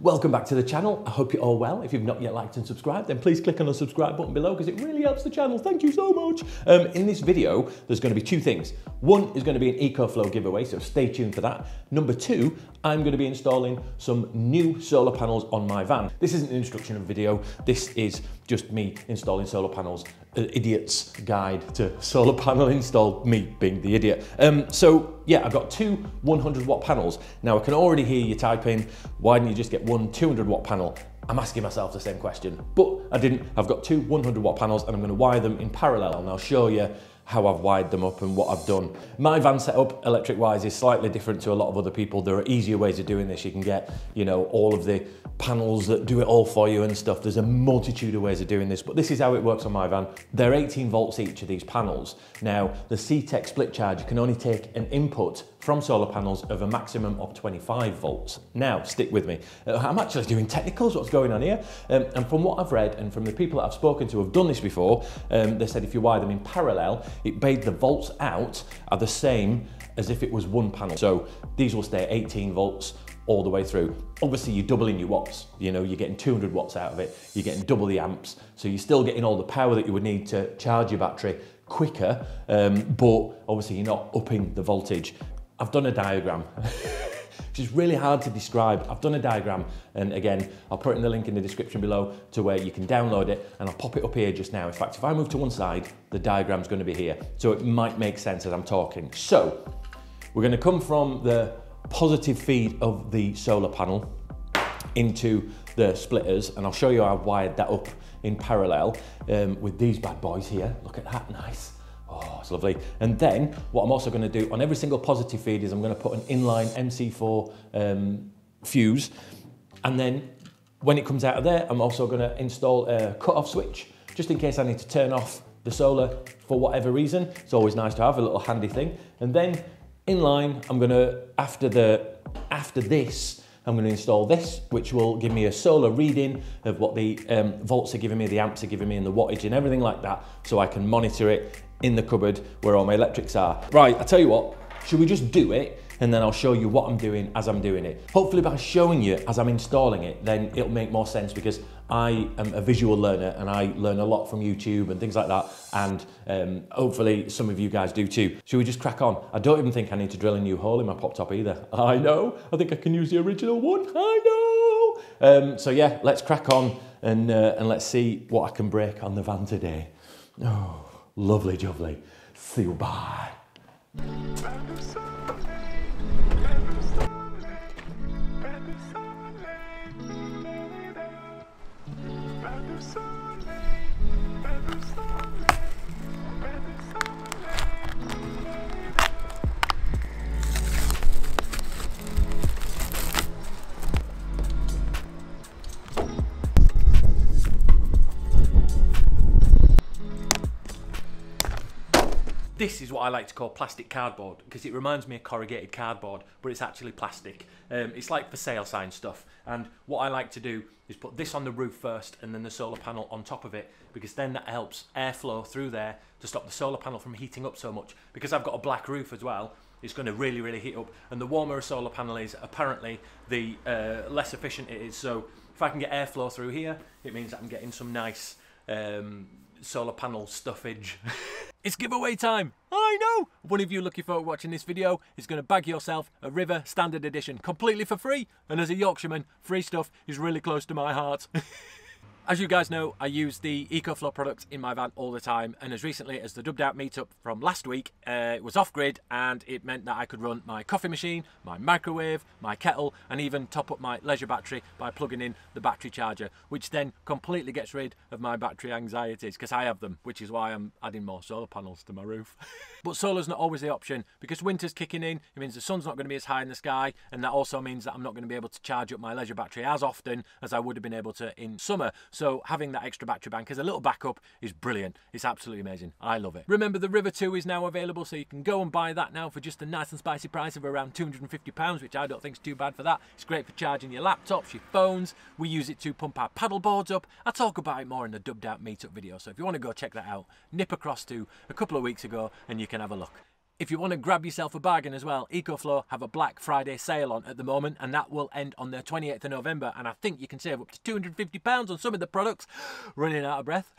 Welcome back to the channel. I hope you're all well. If you've not yet liked and subscribed, then please click on the subscribe button below because it really helps the channel. Thank you so much. In this video, there's going to be two things. One is going to be an EcoFlow giveaway, so stay tuned for that. Number two, I'm going to be installing some new solar panels on my van. This isn't an instructional video. This is just me installing solar panels, an idiot's guide to solar panel install, me being the idiot. Yeah, I've got two 100-watt panels. Now I can already hear you typing, why didn't you just get one 200-watt panel? I'm asking myself the same question, but I didn't. I've got two 100-watt panels and I'm gonna wire them in parallel and I'll show you how I've wired them up and what I've done. My van setup, electric-wise, is slightly different to a lot of other people. There are easier ways of doing this. You can get, you know, all of the panels that do it all for you and stuff. There's a multitude of ways of doing this, but this is how it works on my van. They're 18 volts each of these panels. Now, the CTEK split charger can only take an input from solar panels of a maximum of 25 volts. Now, stick with me. I'm actually doing technicals, what's going on here? And from what I've read and from the people that I've spoken to who have done this before, they said if you wire them in parallel, it made the volts out are the same as if it was one panel. So these will stay at 18 volts all the way through. Obviously you're doubling your watts, you know, you're getting 200 watts out of it, you're getting double the amps, so you're still getting all the power that you would need to charge your battery quicker, but obviously you're not upping the voltage. I've done a diagram. Which is really hard to describe. I've done a diagram, and again, I'll put it in the link in the description below to where you can download it, and I'll pop it up here just now. In fact, if I move to one side, the diagram's gonna be here. So it might make sense as I'm talking. So, we're gonna come from the positive feed of the solar panel into the splitters, and I'll show you how I've wired that up in parallel with these bad boys here. Look at that, nice. Oh, it's lovely. And then what I'm also going to do on every single positive feed is I'm going to put an inline MC4 fuse. And then when it comes out of there, I'm also going to install a cut-off switch just in case I need to turn off the solar for whatever reason. It's always nice to have a little handy thing. And then inline, I'm going to, after this, I'm going to install this, which will give me a solar reading of what the volts are giving me, the amps are giving me, and the wattage and everything like that, so I can monitor it in the cupboard where all my electrics are. Right, I tell you what, should we just do it? And then I'll show you what I'm doing as I'm doing it. Hopefully by showing you as I'm installing it, then it'll make more sense, because I am a visual learner and I learn a lot from YouTube and things like that. And hopefully some of you guys do too. Should we just crack on? I don't even think I need to drill a new hole in my pop top either. I know, I think I can use the original one, I know. So yeah, let's crack on and let's see what I can break on the van today. Oh, lovely jubbly, see you, bye. This is what I like to call plastic cardboard, because it reminds me of corrugated cardboard, but it's actually plastic. It's like for sale sign stuff. And what I like to do is put this on the roof first and then the solar panel on top of it, because then that helps airflow through there to stop the solar panel from heating up so much. Because I've got a black roof as well, it's gonna really, really heat up. And the warmer a solar panel is, apparently, the less efficient it is. So if I can get airflow through here, it means that I'm getting some nice solar panel stuffage. It's giveaway time, I know! One of you lucky folk watching this video is going to bag yourself a River Standard Edition completely for free, and as a Yorkshireman, free stuff is really close to my heart. As you guys know, I use the EcoFlow product in my van all the time, and as recently as the Dubbed Out meetup from last week, it was off-grid, and it meant that I could run my coffee machine, my microwave, my kettle, and even top up my leisure battery by plugging in the battery charger, which then completely gets rid of my battery anxieties, because I have them, which is why I'm adding more solar panels to my roof. But solar's not always the option, because winter's kicking in, it means the sun's not going to be as high in the sky, and that also means that I'm not going to be able to charge up my leisure battery as often as I would have been able to in summer. So having that extra battery bank as a little backup is brilliant. It's absolutely amazing. I love it. Remember, the River 2 is now available, so you can go and buy that now for just a nice and spicy price of around £250, which I don't think is too bad for that. It's great for charging your laptops, your phones. We use it to pump our paddle boards up. I talk about it more in the Dubbed Out meetup video, so if you want to go check that out, nip across to a couple of weeks ago and you can have a look. If you want to grab yourself a bargain as well, EcoFlow have a Black Friday sale on at the moment, and that will end on the 28th of November, and I think you can save up to £250 on some of the products. Running out of breath.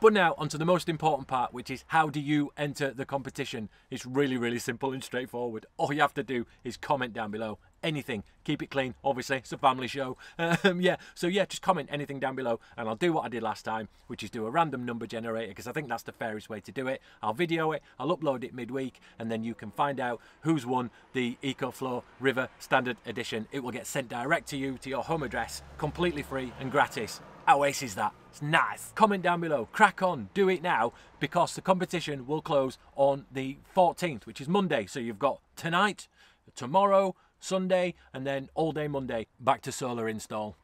But now onto the most important part, which is how do you enter the competition? It's really, really simple and straightforward. All you have to do is comment down below. Anything. Keep it clean, obviously. It's a family show. Just comment anything down below and I'll do what I did last time, which is do a random number generator, because I think that's the fairest way to do it. I'll video it, I'll upload it midweek, and then you can find out who's won the EcoFlow River Standard Edition. It will get sent direct to you, to your home address, completely free and gratis. How ace is that? It's nice. Comment down below. Crack on. Do it now, because the competition will close on the 14th, which is Monday. So you've got tonight, tomorrow, Sunday, and then all day Monday back to solar install.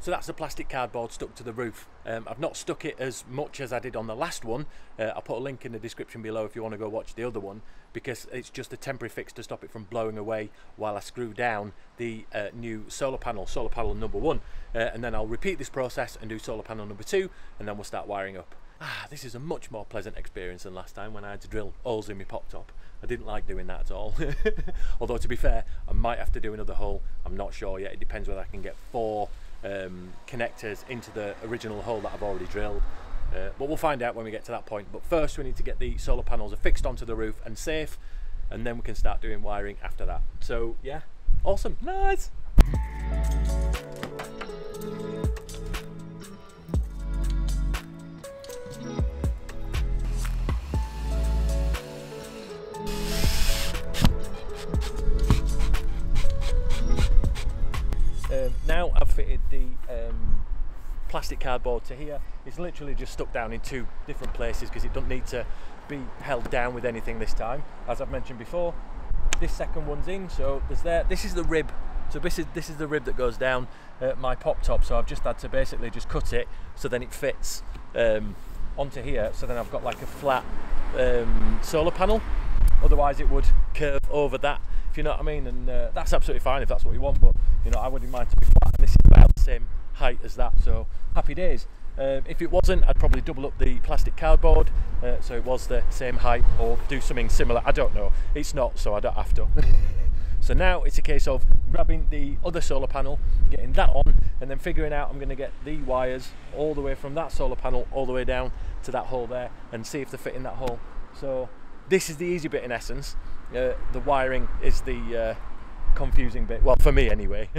So that's the plastic cardboard stuck to the roof. I've not stuck it as much as I did on the last one. I'll put a link in the description below if you want to go watch the other one, because it's just a temporary fix to stop it from blowing away while I screw down the new solar panel number one. And then I'll repeat this process and do solar panel number two, and then we'll start wiring up. Ah, this is a much more pleasant experience than last time when I had to drill holes in my pop top. I didn't like doing that at all. Although, to be fair, I might have to do another hole. I'm not sure yet. It depends whether I can get four connectors into the original hole that I've already drilled, but we'll find out when we get to that point. But first we need to get the solar panels affixed onto the roof and safe, and then we can start doing wiring after that. So yeah, awesome, nice. Now I've fitted the plastic cardboard to here. It's literally just stuck down in two different places because it doesn't need to be held down with anything this time. As I've mentioned before, this second one's in, so there's there. This is the rib. So this is the rib that goes down my pop top. So I've just had to basically just cut it so then it fits onto here. So then I've got like a flat solar panel. Otherwise it would curve over that, if you know what I mean. And that's absolutely fine if that's what you want, but you know, I wouldn't mind to be flat, and this is about the same height as that, so happy days. If it wasn't, I'd probably double up the plastic cardboard so it was the same height, or do something similar. I don't know, it's not, so I don't have to. So now it's a case of grabbing the other solar panel, getting that on, and then figuring out I'm going to get the wires all the way from that solar panel all the way down to that hole there and see if they fit in that hole. So this is the easy bit in essence. The wiring is the confusing bit, well, for me anyway.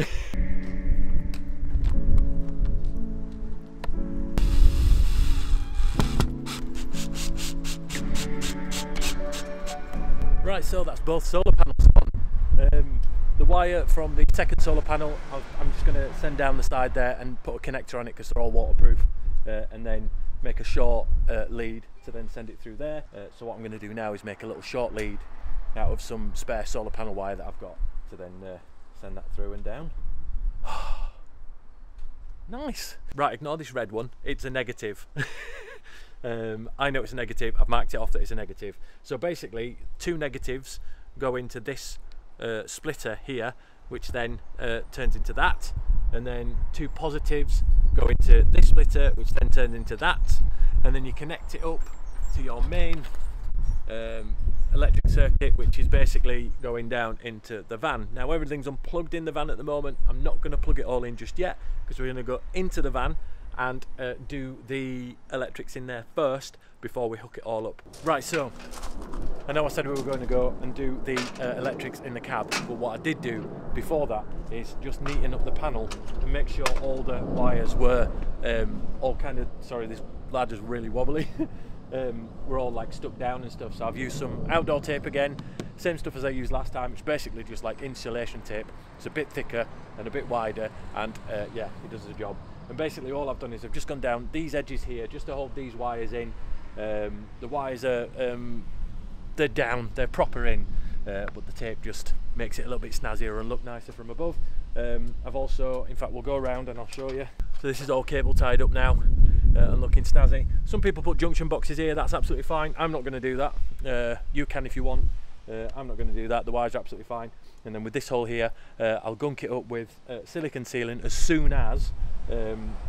Right, so that's both solar panels on. The wire from the second solar panel, I'm just going to send down the side there and put a connector on it because they're all waterproof, and then make a short lead to then send it through there. So what I'm going to do now is make a little short lead out of some spare solar panel wire that I've got, to then send that through and down. Nice. Right, ignore this red one, it's a negative. I know it's a negative, I've marked it off that it's a negative. So basically two negatives go into this splitter here, which then turns into that, and then two positives go into this splitter, which then turns into that, and then you connect it up to your main electric circuit, which is basically going down into the van. Now everything's unplugged in the van at the moment. I'm not going to plug it all in just yet because we're going to go into the van and do the electrics in there first before we hook it all up. Right, so I know I said we were going to go and do the electrics in the cab, but what I did do before that is just neaten up the panel and make sure all the wires were all kind of, sorry, this lad is really wobbly. We're all like stuck down and stuff, so I've used some outdoor tape again, same stuff as I used last time. It's basically just like insulation tape. It's a bit thicker and a bit wider, and yeah, it does the job. And basically all I've done is I've just gone down these edges here just to hold these wires in. The wires are they're down, they're proper in, but the tape just makes it a little bit snazzier and look nicer from above. I've also, in fact, we'll go around and I'll show you. So this is all cable tied up now and looking snazzy. Some people put junction boxes here, that's absolutely fine. I'm not going to do that. You can if you want. I'm not going to do that. The wires are absolutely fine. And then with this hole here, I'll gunk it up with silicon sealant as soon as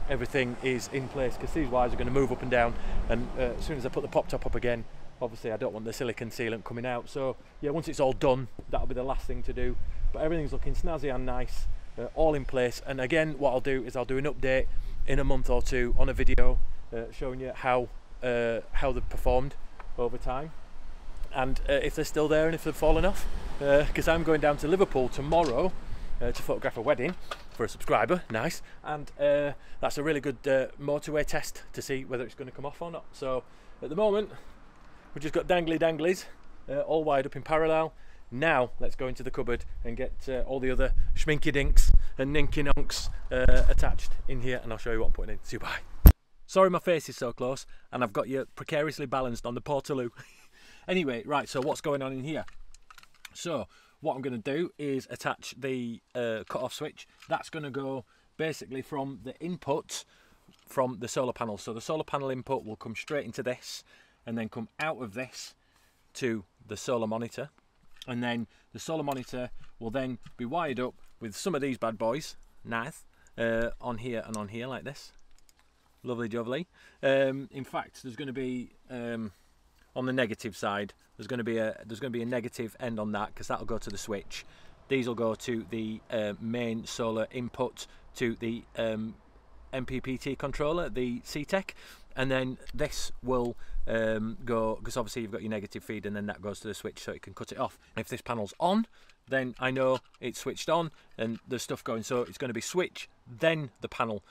everything is in place, because these wires are going to move up and down, and as soon as I put the pop top up again, obviously I don't want the silicone sealant coming out. So yeah, once it's all done, that'll be the last thing to do. But everything's looking snazzy and nice, all in place. And again, what I'll do is I'll do an update in a month or two on a video showing you how they've performed over time, and if they're still there and if they've fallen off, because I'm going down to Liverpool tomorrow to photograph a wedding for a subscriber, nice, and that's a really good motorway test to see whether it's going to come off or not. So at the moment we've just got danglies all wired up in parallel. Now let's go into the cupboard and get all the other schminky dinks and ninky nonks attached in here, and I'll show you what I'm putting in. See you, bye. Sorry my face is so close and I've got you precariously balanced on the Portaloo. Anyway, right, so what's going on in here? So what I'm going to do is attach the cut-off switch. That's going to go basically from the input from the solar panel. So the solar panel input will come straight into this and then come out of this to the solar monitor. And then the solar monitor will then be wired up with some of these bad boys, nice, on here and on here like this. Lovely jovely. In fact, there's going to be on the negative side, there's going to be a negative end on that, because that'll go to the switch. These will go to the main solar input to the MPPT controller, the CTEK, and then this will go, because obviously you've got your negative feed, and then that goes to the switch so it can cut it off. And if this panel's on, then I know it's switched on and there's stuff going. So it's going to be switch then the panel,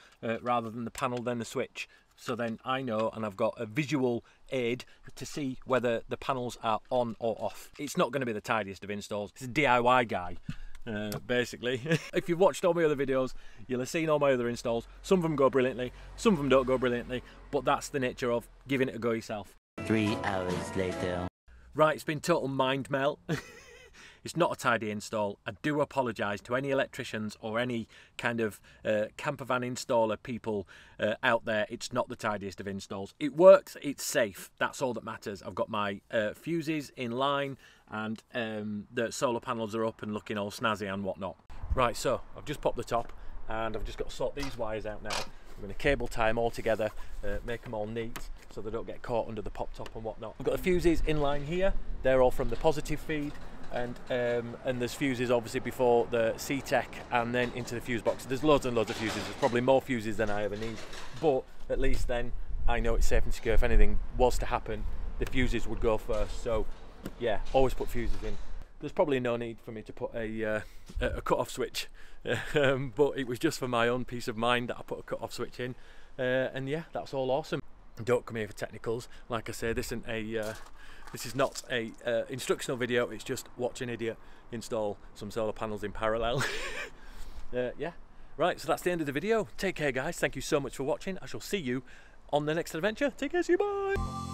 rather than the panel then the switch. So then I know, and I've got a visual aid to see whether the panels are on or off. It's not going to be the tidiest of installs. It's a DIY guy, basically. If you've watched all my other videos, you'll have seen all my other installs. Some of them go brilliantly, some of them don't go brilliantly, but that's the nature of giving it a go yourself. 3 hours later. Right, it's been total mind melt. It's not a tidy install. I do apologise to any electricians or any kind of campervan installer people out there. It's not the tidiest of installs. It works, it's safe, that's all that matters. I've got my fuses in line, and the solar panels are up and looking all snazzy and whatnot. Right, so I've just popped the top and I've just got to sort these wires out now. I'm going to cable tie them all together, make them all neat so they don't get caught under the pop top and whatnot. I've got the fuses in line here. They're all from the positive feed. And there's fuses obviously before the CTEK and then into the fuse box. There's loads and loads of fuses. There's probably more fuses than I ever need, but at least then I know it's safe and secure. If anything was to happen, the fuses would go first. So yeah, always put fuses in. There's probably no need for me to put a cut-off switch, but it was just for my own peace of mind that I put a cut-off switch in, and yeah, that's all awesome. Don't come here for technicals. Like I say, this isn't a this is not a instructional video, it's just watch an idiot install some solar panels in parallel. Yeah, right, so that's the end of the video. Take care guys, thank you so much for watching. I shall see you on the next adventure. Take care, see you, bye!